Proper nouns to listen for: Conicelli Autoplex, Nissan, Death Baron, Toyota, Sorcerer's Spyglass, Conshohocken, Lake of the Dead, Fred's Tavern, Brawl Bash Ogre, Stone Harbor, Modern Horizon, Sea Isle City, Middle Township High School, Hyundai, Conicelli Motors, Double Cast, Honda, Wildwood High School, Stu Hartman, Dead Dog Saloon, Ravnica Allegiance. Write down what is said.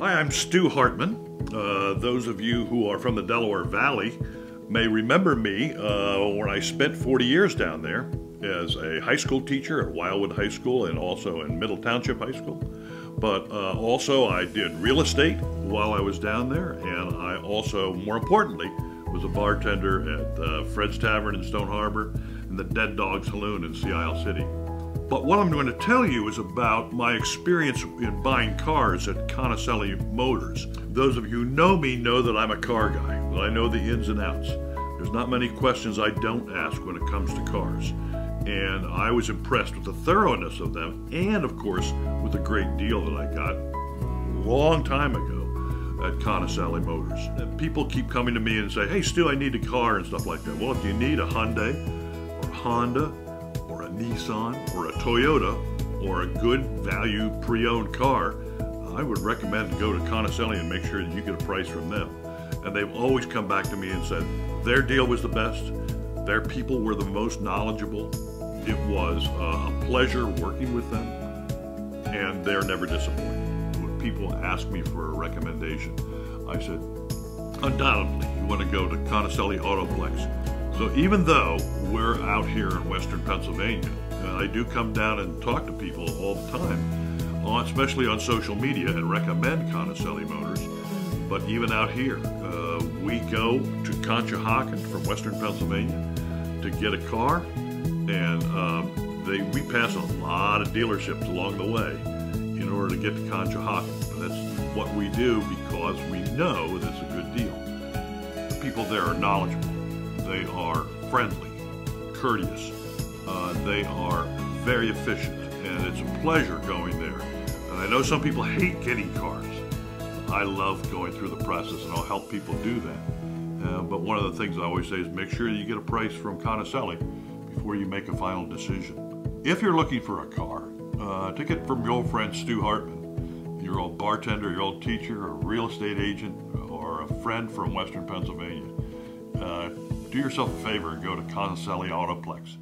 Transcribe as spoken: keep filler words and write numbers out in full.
Hi, I'm Stu Hartman. Uh, those of you who are from the Delaware Valley may remember me uh, when I spent forty years down there as a high school teacher at Wildwood High School and also in Middle Township High School. But uh, also I did real estate while I was down there, and I also, more importantly, was a bartender at uh, Fred's Tavern in Stone Harbor and the Dead Dog Saloon in Sea Isle City. But what I'm going to tell you is about my experience in buying cars at Conicelli Motors. Those of you who know me know that I'm a car guy, that I know the ins and outs. There's not many questions I don't ask when it comes to cars. And I was impressed with the thoroughness of them, and of course with the great deal that I got a long time ago at Conicelli Motors. And people keep coming to me and say, hey Stu, I need a car and stuff like that. Well, if you need a Hyundai or a Honda or a Nissan or a Toyota or a good value pre-owned car, I would recommend to go to Conicelli and make sure that you get a price from them. And they've always come back to me and said their deal was the best, their people were the most knowledgeable. It was uh, a pleasure working with them, and they're never disappointed. When people ask me for a recommendation, I said, undoubtedly, you want to go to Conicelli Autoplex. So even though we're out here in Western Pennsylvania, uh, I do come down and talk to people all the time, on, especially on social media, and recommend Conicelli Motors. But even out here, uh, we go to Conshohocken from Western Pennsylvania to get a car. And um, they, we pass a lot of dealerships along the way in order to get to Conshohocken. That's what we do because we know that's a good deal. The people there are knowledgeable. They are friendly, courteous. Uh, they are very efficient, and it's a pleasure going there. And I know some people hate getting cars. I love going through the process, and I'll help people do that. Uh, but one of the things I always say is make sure you get a price from Conicelli before you make a final decision. If you're looking for a car, uh, take it from your old friend Stu Hartman, your old bartender, your old teacher, a real estate agent, or a friend from Western Pennsylvania. Uh, do yourself a favor and go to Conicelli Autoplex.